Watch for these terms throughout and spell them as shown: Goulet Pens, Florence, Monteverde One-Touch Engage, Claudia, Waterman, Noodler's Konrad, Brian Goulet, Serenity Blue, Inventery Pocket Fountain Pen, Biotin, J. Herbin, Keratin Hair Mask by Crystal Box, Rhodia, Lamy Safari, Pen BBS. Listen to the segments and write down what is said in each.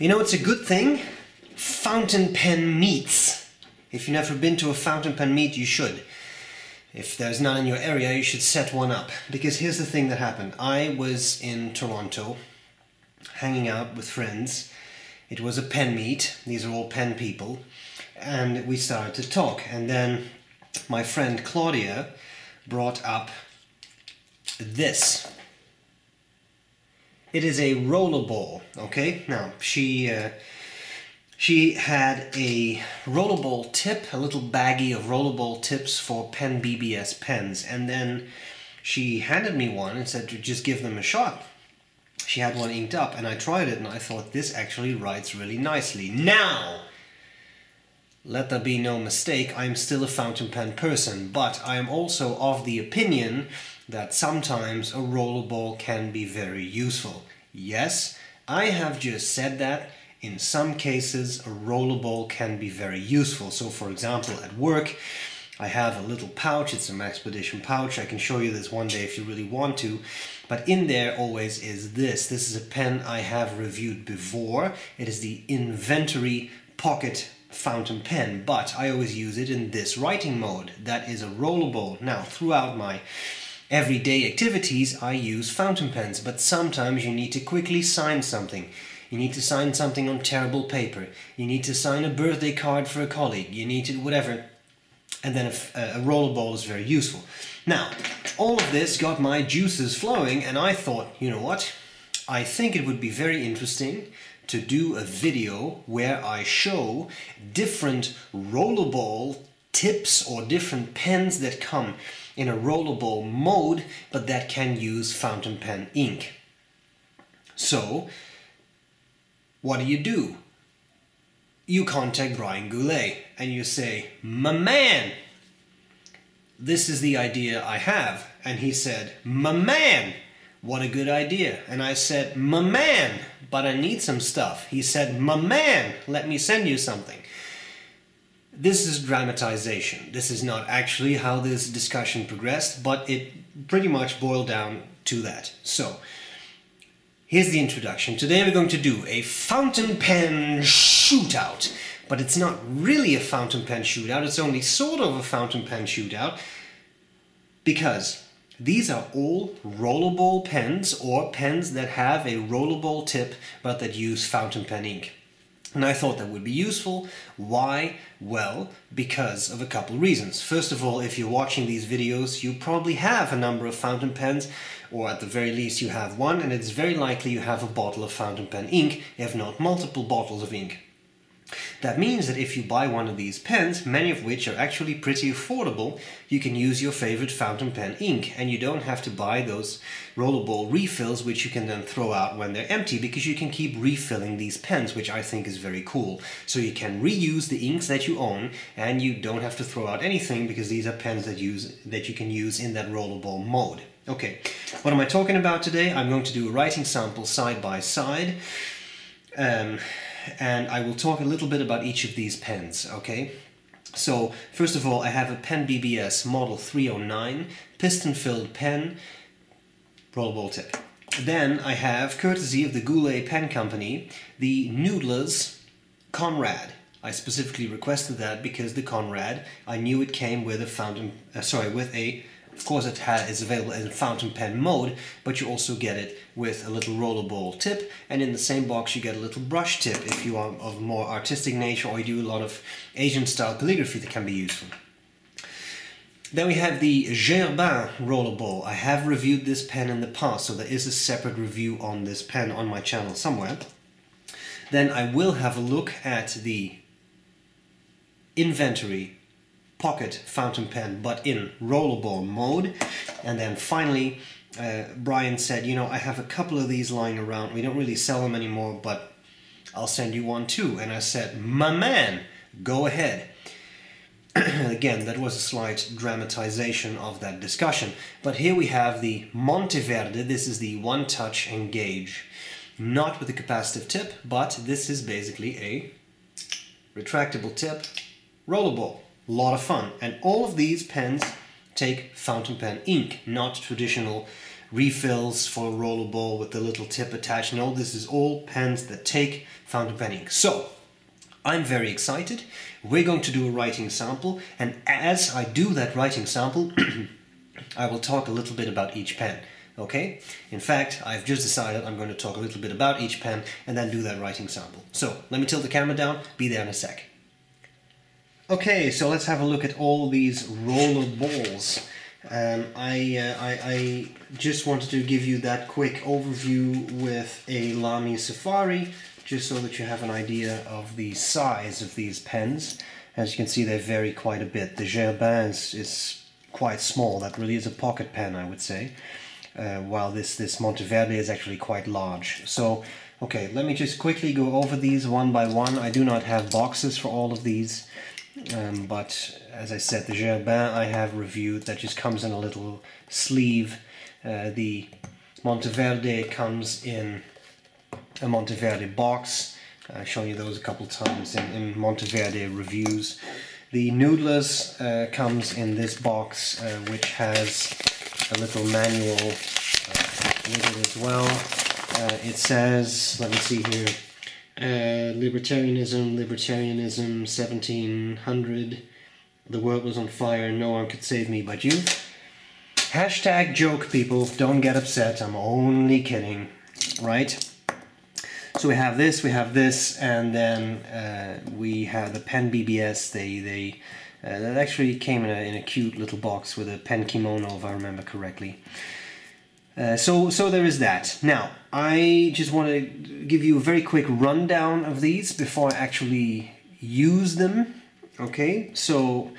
You know, it's a good thing fountain pen meets. If you've never been to a fountain pen meet, you should. If there's none in your area, you should set one up. Because here's the thing that happened. I was in Toronto, hanging out with friends. It was a pen meet. These are all pen people. And we started to talk. And then my friend Claudia brought up this. It is a rollerball, okay? Now, she had a rollerball tip, a little baggie of rollerball tips for Pen BBS pens, and then she handed me one and said to just give them a shot. She had one inked up, and I tried it, and I thought, this actually writes really nicely. Now, let there be no mistake, I'm still a fountain pen person, but I am also of the opinion that sometimes a rollerball can be very useful. Yes, I have just said that. In some cases, a rollerball can be very useful. So, for example, at work, I have a little pouch. It's an Expedition pouch. I can show you this one day if you really want to. But in there always is this. This is a pen I have reviewed before. It is the Inventery Pocket Fountain Pen, but I always use it in this writing mode. That is a rollerball. Now, throughout my everyday activities, I use fountain pens, but sometimes you need to quickly sign something. You need to sign something on terrible paper. You need to sign a birthday card for a colleague. You need to whatever. And then a rollerball is very useful. Now, all of this got my juices flowing, and I thought, you know what? I think it would be very interesting to do a video where I show different rollerball tips or different pens that come in a rollerball mode, but that can use fountain pen ink. So, what do? You contact Brian Goulet and you say, "My man, this is the idea I have." And he said, "My man, what a good idea." And I said, "My man, but I need some stuff." He said, "My man, let me send you something." This is dramatization. This is not actually how this discussion progressed, but it pretty much boiled down to that. So, here's the introduction. Today we're going to do a fountain pen shootout. But it's not really a fountain pen shootout, it's only sort of a fountain pen shootout, because these are all rollerball pens, or pens that have a rollerball tip, but that use fountain pen ink. And I thought that would be useful. Why? Well, because of a couple reasons. First of all, if you're watching these videos, you probably have a number of fountain pens, or at the very least you have one, and it's very likely you have a bottle of fountain pen ink, if not multiple bottles of ink. That means that if you buy one of these pens, many of which are actually pretty affordable, you can use your favorite fountain pen ink, and you don't have to buy those rollerball refills, which you can then throw out when they're empty, because you can keep refilling these pens, which I think is very cool. So you can reuse the inks that you own, and you don't have to throw out anything, because these are pens that you can use in that rollerball mode. Okay, what am I talking about today? I'm going to do a writing sample side by side, and I will talk a little bit about each of these pens, okay? So, first of all, I have a Pen BBS Model 309, piston-filled pen, rollerball tip. Then I have, courtesy of the Goulet Pen Company, the Noodler's Konrad. I specifically requested that because the Konrad, I knew it came with a fountain, of course it is available in fountain pen mode, but you also get it with a little rollerball tip, and in the same box you get a little brush tip if you are of more artistic nature or you do a lot of Asian style calligraphy that can be useful. Then we have the J. Herbin rollerball. I have reviewed this pen in the past, so there is a separate review on this pen on my channel somewhere. Then I will have a look at the Inventery Pocket fountain pen, but in rollerball mode. And then finally, Brian said, you know, I have a couple of these lying around. We don't really sell them anymore, but I'll send you one too. And I said, "My man, go ahead." Again, that was a slight dramatization of that discussion. But here we have the Monteverde. This is the One-Touch Engage. Not with a capacitive tip, but this is basically a retractable tip rollerball. A lot of fun, and all of these pens take fountain pen ink, not traditional refills for a rollerball with the little tip attached. No, this is all pens that take fountain pen ink. So, I'm very excited. We're going to do a writing sample, and as I do that writing sample, I will talk a little bit about each pen. Okay? In fact, I've just decided I'm going to talk a little bit about each pen and then do that writing sample. So, let me tilt the camera down, be there in a sec. Okay, so let's have a look at all these roller balls. I just wanted to give you that quick overview with a Lamy Safari, just so that you have an idea of the size of these pens. As you can see, they vary quite a bit. The J. Herbin is quite small. That really is a pocket pen, I would say. While this Monteverde is actually quite large. So, okay, let me just quickly go over these one by one. I do not have boxes for all of these, but as I said, the J. Herbin I have reviewed. That just comes in a little sleeve. The Monteverde comes in a Monteverde box. I've shown you those a couple times in Monteverde reviews. The Noodler's comes in this box, which has a little manual with it as well. It says, let me see here, libertarianism, 1700, the world was on fire, no one could save me but you. Hashtag joke, people, don't get upset, I'm only kidding, right? So we have this, and then we have the Pen BBS, that actually came in a cute little box with a pen kimono, if I remember correctly. So there is that. Now, I just want to give you a very quick rundown of these before I actually use them. Okay, so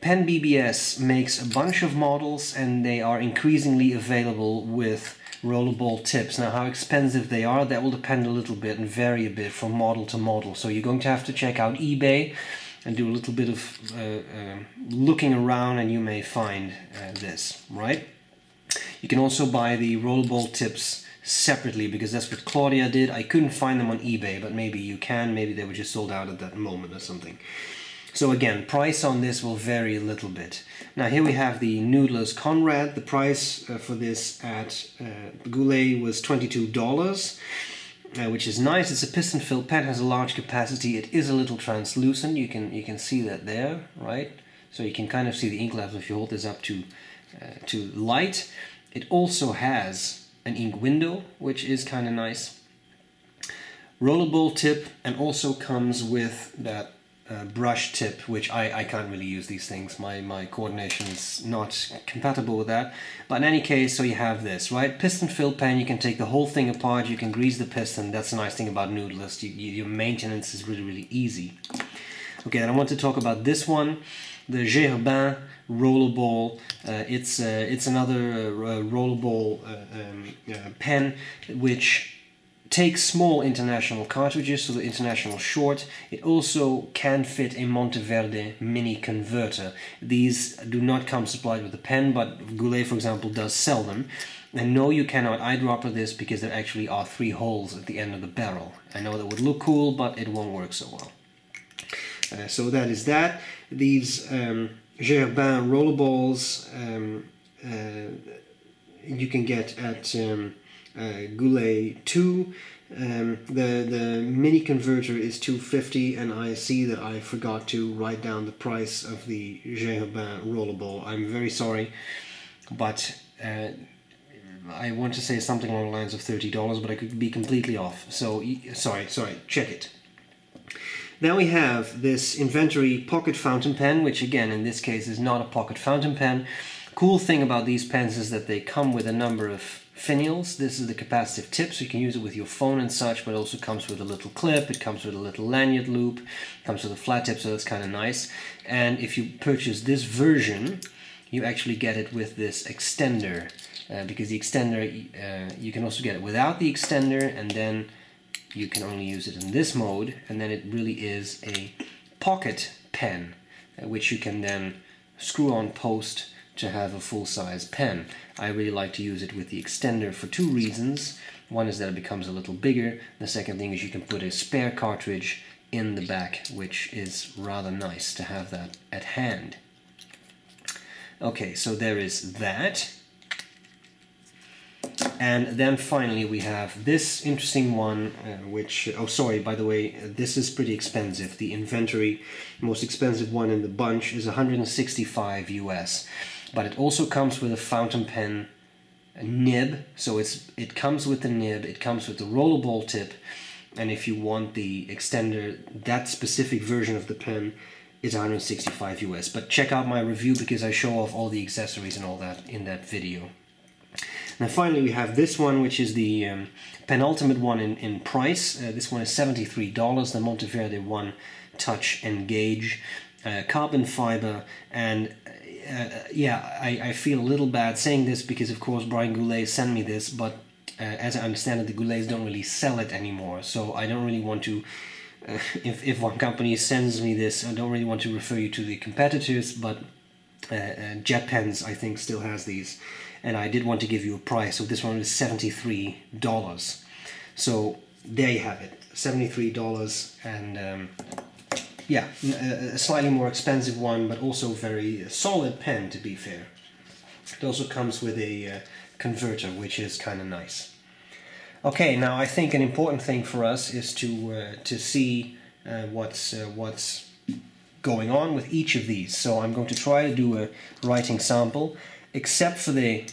Pen BBS makes a bunch of models, and they are increasingly available with rollerball tips. Now, how expensive they are, that will depend a little bit and vary a bit from model to model. So you're going to have to check out eBay and do a little bit of looking around, and you may find this, right? You can also buy the rollerball tips separately, because that's what Claudia did. I couldn't find them on eBay, but maybe you can. Maybe they were just sold out at that moment or something. So again, price on this will vary a little bit. Now here we have the Noodler's Konrad. The price for this at Goulet was $22. Which is nice. It's a piston-filled pen, has a large capacity. It is a little translucent. You can see that there, right? So you can kind of see the ink labs if you hold this up to light. It also has an ink window, which is kind of nice. Rollerball tip, and also comes with that brush tip, which I can't really use these things. My coordination is not compatible with that. But in any case, so you have this, right? Piston-filled pen, you can take the whole thing apart, you can grease the piston. That's the nice thing about Noodler's. Your maintenance is really, really easy. Okay, and I want to talk about this one, the J. Herbin rollerball. It's another rollerball pen, which take small international cartridges, so the international short. It also can fit a Monteverde mini converter. These do not come supplied with a pen, but Goulet, for example, does sell them. And no, you cannot eyedropper this, because there actually are 3 holes at the end of the barrel. I know that would look cool, but it won't work so well. So that is that. These J. Herbin rollerballs you can get at Goulet 2. The mini converter is $2.50, and I see that I forgot to write down the price of the J. Herbin rollerball. I'm very sorry, but I want to say something along the lines of $30, but I could be completely off. So sorry, check it. Now we have this Inventery Pocket Fountain Pen, which again in this case is not a pocket fountain pen. Cool thing about these pens is that they come with a number of finials. This is the capacitive tip, so you can use it with your phone and such, but it also comes with a little clip, it comes with a little lanyard loop, it comes with a flat tip, so that's kind of nice. And if you purchase this version, you actually get it with this extender, because the extender, you can also get it without the extender, and then you can only use it in this mode, and then it really is a pocket pen, which you can then screw on post to have a full-size pen. I really like to use it with the extender for 2 reasons. One is that it becomes a little bigger. The second thing is you can put a spare cartridge in the back, which is rather nice to have that at hand. Okay, so there is that. And then finally we have this interesting one, which, oh sorry, by the way, this is pretty expensive. The Inventery, the most expensive one in the bunch, is $165 US. But it also comes with a fountain pen nib, so it comes with the nib, it comes with the rollerball tip, and if you want the extender, that specific version of the pen is $165 US. But check out my review because I show off all the accessories and all that in that video. Now finally we have this one, which is the penultimate one in price. This one is $73, the Monteverde One-Touch Engage, carbon fiber, and yeah, I feel a little bad saying this because of course Brian Goulet sent me this, but as I understand it, the Goulets don't really sell it anymore, so I don't really want to, if one company sends me this, I don't really want to refer you to the competitors, but Jet Pens I think still has these, and I did want to give you a price, so this one is $73. So there you have it, $73, and yeah, a slightly more expensive one, but also very solid pen, to be fair. It also comes with a converter, which is kind of nice. Okay, now I think an important thing for us is to see what's going on with each of these. So I'm going to try to do a writing sample, except for the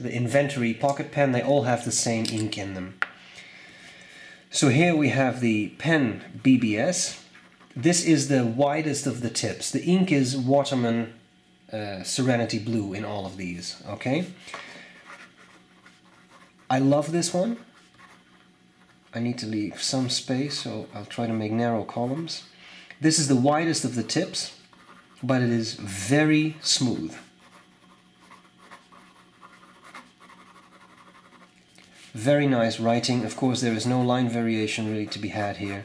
Inventery Pocket Pen. They all have the same ink in them. So here we have the Pen BBS. This is the widest of the tips. The ink is Waterman Serenity Blue in all of these, okay? I love this one. I need to leave some space, so I'll try to make narrow columns. This is the widest of the tips, but it is very smooth. Very nice writing. Of course, there is no line variation really to be had here,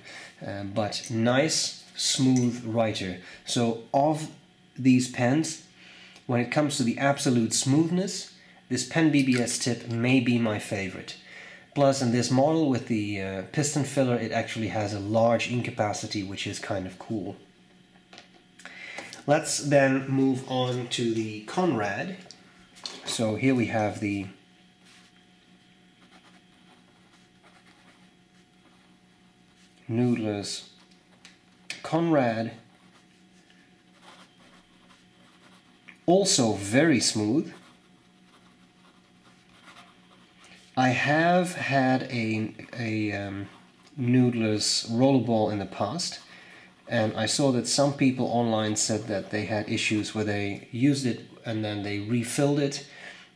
but nice, smooth writer. So of these pens, when it comes to the absolute smoothness, this Pen BBS tip may be my favorite. Plus, in this model with the piston filler, it actually has a large ink capacity, which is kind of cool. Let's then move on to the Konrad. So here we have the Noodler's Konrad, also very smooth. I have had a Noodler's rollerball in the past, and I saw that some people online said that they had issues where they used it and then they refilled it,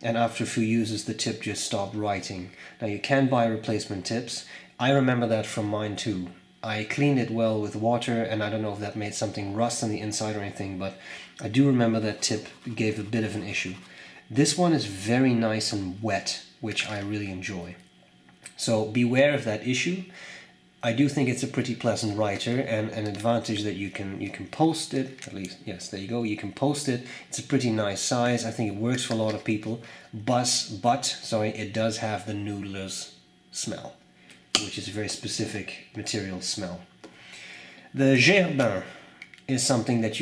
and after a few uses the tip just stopped writing. Now you can buy replacement tips. I remember that from mine too. I cleaned it well with water, and I don't know if that made something rust on the inside or anything, but I do remember that tip gave a bit of an issue. This one is very nice and wet, which I really enjoy. So beware of that issue. I do think it's a pretty pleasant writer, and an advantage that you can post it, at least, yes, there you go, you can post it. It's a pretty nice size. I think it works for a lot of people, but it does have the Noodler's smell, which is a very specific material smell. The J. Herbin is something that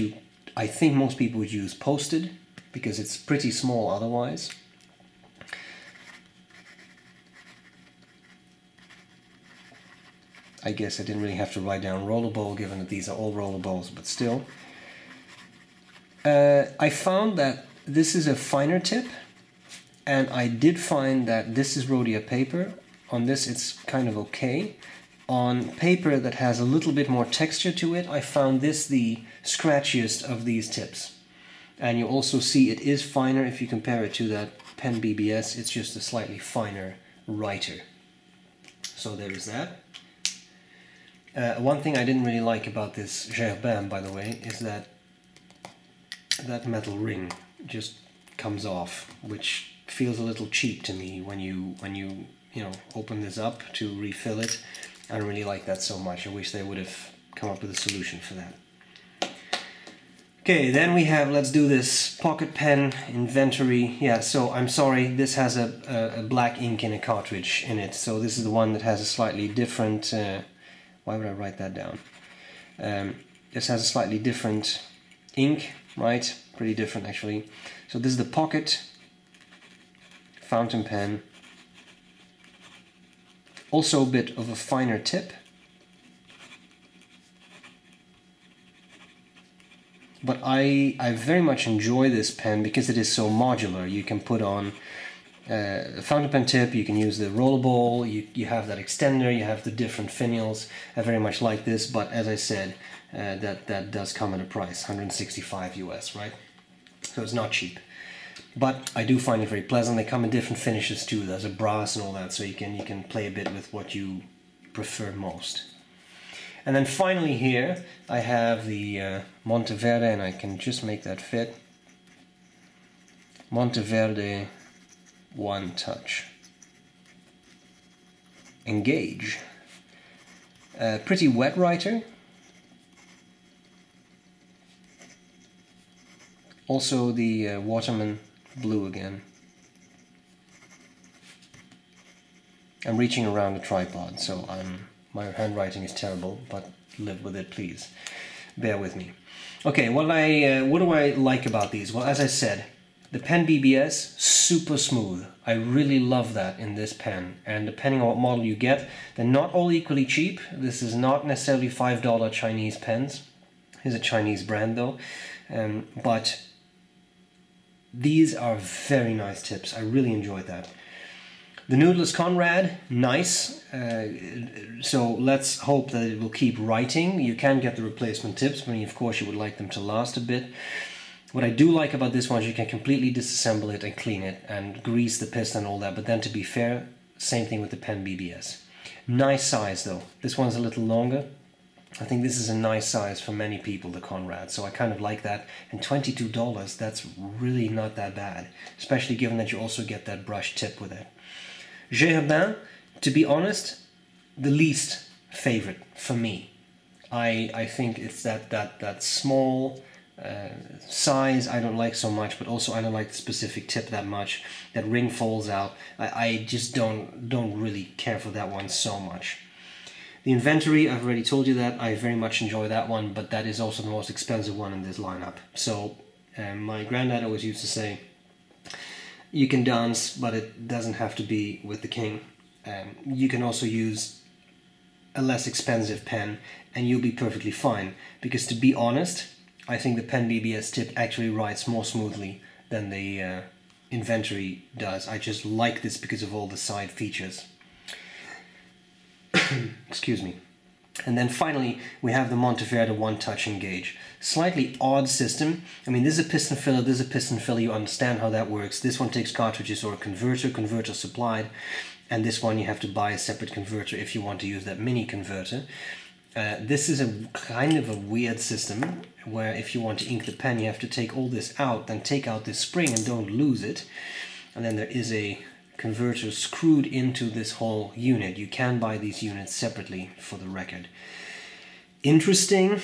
I think most people would use posted, because it's pretty small otherwise. I guess I didn't really have to write down rollerball, given that these are all rollerballs, but still. I found that this is a finer tip, and I did find that this is Rhodia paper. On this it's kind of okay. On paper that has a little bit more texture to it, I found this the scratchiest of these tips. And you also see it is finer if you compare it to that Pen BBS. It's just a slightly finer writer. So there is that. One thing I didn't really like about this J. Herbin, by the way, is that that metal ring just comes off, which feels a little cheap to me when you open this up to refill it. I don't really like that so much. I wish they would have come up with a solution for that. Okay, then we have, let's do this pocket pen Inventery. Yeah, so I'm sorry, this has a black ink in a cartridge in it. So this is the one that has a slightly different, why would I write that down? This has a slightly different ink, right? Pretty different actually. So this is the pocket fountain pen. Also a bit of a finer tip, but I very much enjoy this pen because it is so modular. You can put on a fountain pen tip, you can use the rollable, you have that extender, you have the different finials. I very much like this, but as I said, that does come at a price, $165 US, right? So it's not cheap. But I do find it very pleasant. They come in different finishes too. There's a brass and all that, so you can play a bit with what you prefer most. And then finally here I have the Monteverde, and I can just make that fit. Monteverde One-Touch Engage. Pretty wet writer. Also the Waterman blue again. I'm reaching around the tripod, so my handwriting is terrible, but live with it, please. Bear with me. Okay, what do I like about these? Well, as I said, the Pen BBS, super smooth. I really love that in this pen. And depending on what model you get, they're not all equally cheap. This is not necessarily $5 Chinese pens. It's a Chinese brand though, but these are very nice tips. I really enjoyed that. The Noodler's Konrad, nice. So let's hope that it will keep writing. You can get the replacement tips, but of course you would like them to last a bit. What I do like about this one is you can completely disassemble it and clean it and grease the piston and all that, but then to be fair, same thing with the Pen BBS. Nice size though. This one's a little longer. I think this is a nice size for many people, the Konrad, so I kind of like that. And $22, that's really not that bad, especially given that you also get that brush tip with it. J. Herbin, to be honest, the least favorite for me. I think it's that small size I don't like so much, but also I don't like the specific tip that much. That ring falls out. I just don't really care for that one so much. The Inventery, I've already told you that, I very much enjoy that one, but that is also the most expensive one in this lineup. So my granddad always used to say, you can dance, but it doesn't have to be with the king. You can also use a less expensive pen and you'll be perfectly fine. Because to be honest, I think the Pen BBS tip actually writes more smoothly than the Inventory does. I just like this because of all the side features. Excuse me. And then finally we have the Monteverde One-Touch Engage. Slightly odd system. I mean, this is a piston filler, this is a piston filler, you understand how that works. This one takes cartridges or a converter supplied, and this one you have to buy a separate converter if you want to use that mini converter. This is a kind of a weird system where if you want to ink the pen you have to take all this out, then take out this spring and don't lose it, and then there is a converter screwed into this whole unit. You can buy these units separately, for the record. Interesting,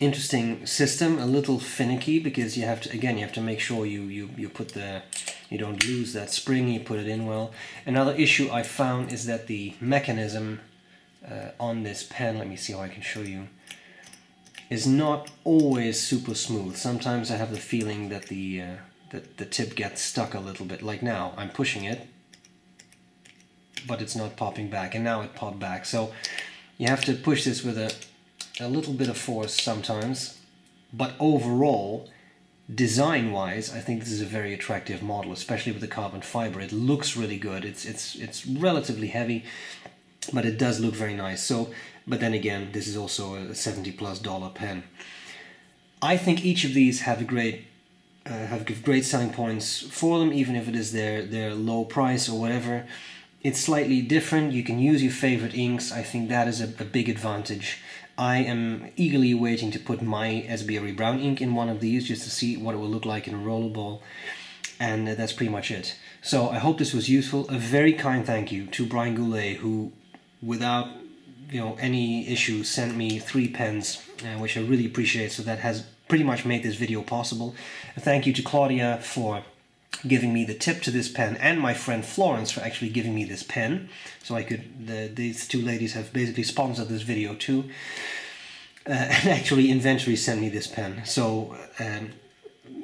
interesting system. A little finicky because you have to, again, you have to make sure you put the, you don't lose that spring. You put it in well. Another issue I found is that the mechanism on this pen, let me see how I can show you, is not always super smooth. Sometimes I have the feeling that the tip gets stuck a little bit. Like now, I'm pushing it, but it's not popping back, and now it popped back. So you have to push this with a little bit of force sometimes, but overall, design-wise, I think this is a very attractive model, especially with the carbon fiber. It looks really good. It's relatively heavy, but it does look very nice. So, but then again, this is also a $70+ pen. I think each of these have great selling points for them, even if it is their low price or whatever. It's slightly different. You can use your favorite inks. I think that is a big advantage. I am eagerly waiting to put my Sberry Brown ink in one of these just to see what it will look like in a rollerball. And that's pretty much it. So I hope this was useful. A very kind thank you to Brian Goulet, who, without any issue, sent me 3 pens, which I really appreciate. So that has pretty much made this video possible. Thank you to Claudia for giving me the tip to this pen, and my friend Florence for actually giving me this pen. So I could, these two ladies have basically sponsored this video too. And actually Inventory sent me this pen. So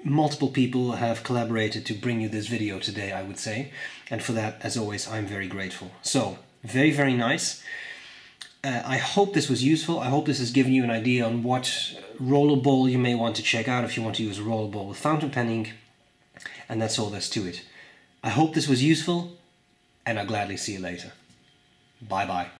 multiple people have collaborated to bring you this video today, I would say. And for that, as always, I'm very grateful. So, very, very nice. I hope this was useful. I hope this has given you an idea on what rollerball you may want to check out if you want to use a rollerball with fountain pen ink. And that's all there's to it. I hope this was useful, and I'll gladly see you later. Bye-bye.